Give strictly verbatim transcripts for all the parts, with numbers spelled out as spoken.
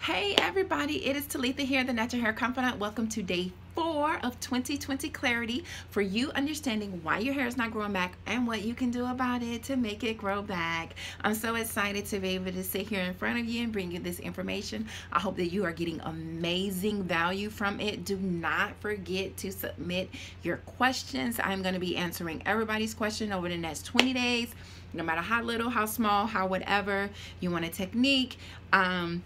Hey everybody, it is Talitha here, The Natural Hair Confidant. Welcome to day four of twenty twenty Clarity for you understanding why your hair is not growing back and what you can do about it to make it grow back. I'm so excited to be able to sit here in front of you and bring you this information. I hope that you are getting amazing value from it. Do not forget to submit your questions. I'm going to be answering everybody's question over the next twenty days, no matter how little, how small, how whatever. You want a technique. Um,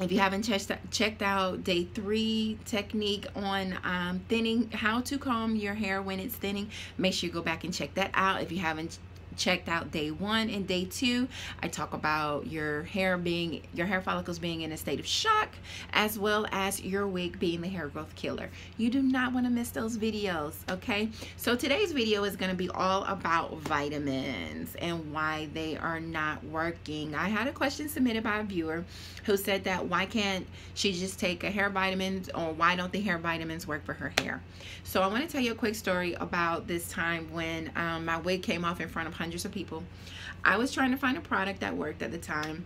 If you haven't checked checked out day three technique on um, thinning, how to comb your hair when it's thinning, make sure you go back and check that out. If you haven't checked out day one and day two, I talk about your hair being your hair follicles being in a state of shock, as well as your wig being the hair growth killer. You do not want to miss those videos, okay? So today's video is going to be all about vitamins and why they are not working. I had a question submitted by a viewer who said that why can't she just take a hair vitamin, or why don't the hair vitamins work for her hair? So I want to tell you a quick story about this time when um, my wig came off in front of hundreds of people. I was trying to find a product that worked at the time.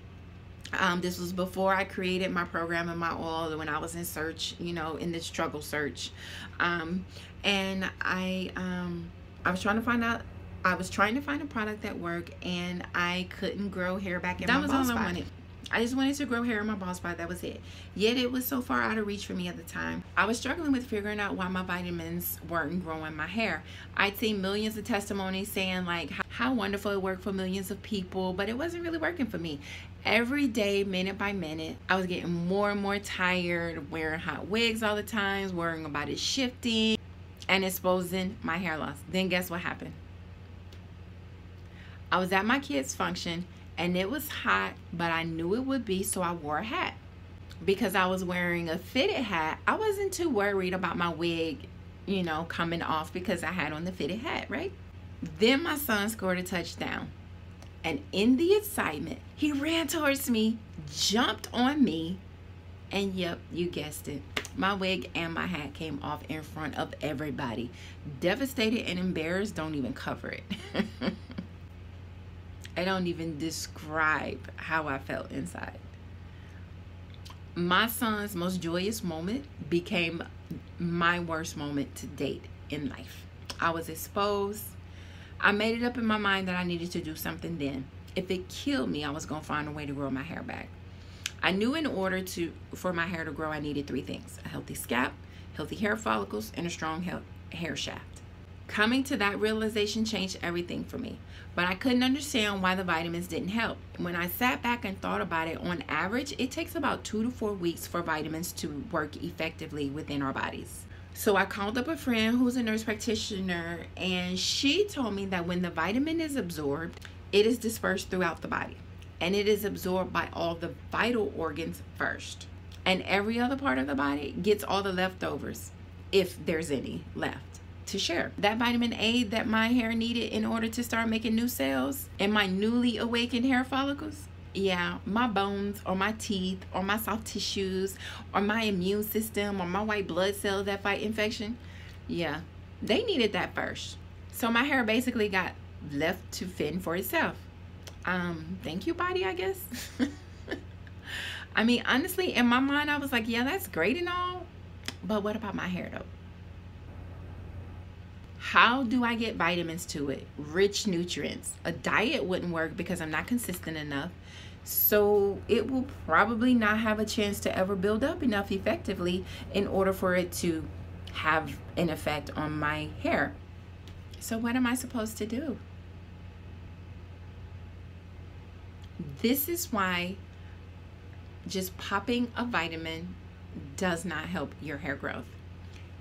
Um, this was before I created my program and my oil, when I was in search, you know, in this struggle search. Um, and I, um, I was trying to find out. I was trying to find a product that worked, and I couldn't grow hair back in my bald spot. That was all I wanted. I just wanted to grow hair in my bald spot. That was it. Yet it was so far out of reach for me at the time. I was struggling with figuring out why my vitamins weren't growing my hair. I'd seen millions of testimonies saying like how wonderful it worked for millions of people, but it wasn't really working for me. Every day, minute by minute, I was getting more and more tired, wearing hot wigs all the time, worrying about it shifting and exposing my hair loss. Then guess what happened? I was at my kids' function, and it was hot, but I knew it would be, so I wore a hat. Because I was wearing a fitted hat, I wasn't too worried about my wig, you know, coming off, because I had on the fitted hat, right? Then my son scored a touchdown. And in the excitement, he ran towards me, jumped on me, and yep, you guessed it. My wig and my hat came off in front of everybody. Devastated and embarrassed, don't even cover it. I don't even describe how I felt inside. My son's most joyous moment became my worst moment to date in life. I was exposed. I made it up in my mind that I needed to do something then. If it killed me, I was going to find a way to grow my hair back. I knew in order to for my hair to grow, I needed three things: a healthy scalp, healthy hair follicles, and a strong hair shaft. Coming to that realization changed everything for me, but I couldn't understand why the vitamins didn't help. When I sat back and thought about it, on average, it takes about two to four weeks for vitamins to work effectively within our bodies. So I called up a friend who's a nurse practitioner, and she told me that when the vitamin is absorbed, it is dispersed throughout the body, and it is absorbed by all the vital organs first, and every other part of the body gets all the leftovers, if there's any left to share. That vitamin A that my hair needed in order to start making new cells and my newly awakened hair follicles, yeah, my bones or my teeth or my soft tissues or my immune system or my white blood cells that fight infection, yeah, they needed that first. So my hair basically got left to fend for itself. Um, thank you, body, I guess. I mean, honestly, in my mind, I was like, yeah, that's great and all, but what about my hair though? How do I get vitamins to it? Rich nutrients. A diet wouldn't work because I'm not consistent enough. So it will probably not have a chance to ever build up enough effectively in order for it to have an effect on my hair. So what am I supposed to do? This is why just popping a vitamin does not help your hair growth.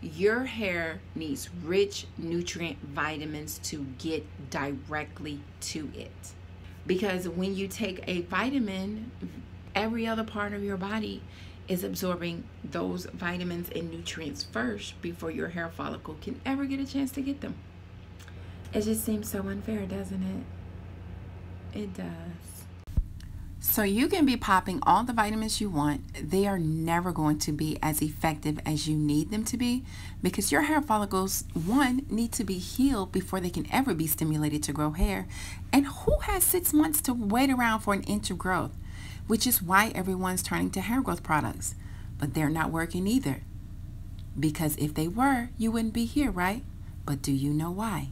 Your hair needs rich nutrient vitamins to get directly to it. Because when you take a vitamin, every other part of your body is absorbing those vitamins and nutrients first before your hair follicle can ever get a chance to get them. It just seems so unfair, doesn't it? It does. So you can be popping all the vitamins you want. They are never going to be as effective as you need them to be, because your hair follicles, one, need to be healed before they can ever be stimulated to grow hair. And who has six months to wait around for an inch of growth? which is why everyone's turning to hair growth products. But they're not working either. Because if they were, you wouldn't be here, right? But do you know why?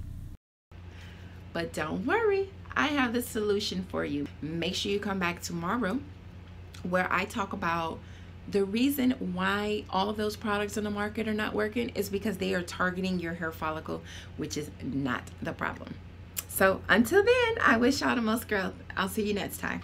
But don't worry, I have the solution for you. Make sure you come back tomorrow where I talk about the reason why all of those products on the market are not working is because they are targeting your hair follicle, which is not the problem. So until then, I wish y'all the most growth. I'll see you next time.